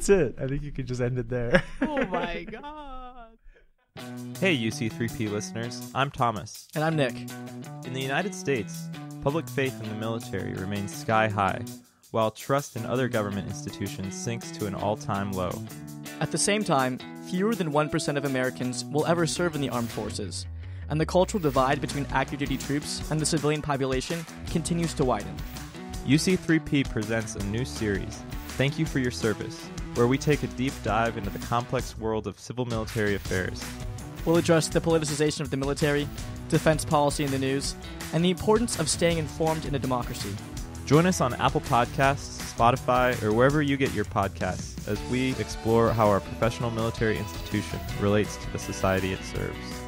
That's it. I think you can just end it there. Oh my God. Hey, UC3P listeners. I'm Thomas. And I'm Nick. In the United States, public faith in the military remains sky high, while trust in other government institutions sinks to an all-time low. At the same time, fewer than 1% of Americans will ever serve in the armed forces, and the cultural divide between active duty troops and the civilian population continues to widen. UC3P presents a new series, Thank You for Your Service, where we take a deep dive into the complex world of civil military affairs. We'll address the politicization of the military, defense policy in the news, and the importance of staying informed in a democracy. Join us on Apple Podcasts, Spotify, or wherever you get your podcasts as we explore how our professional military institution relates to the society it serves.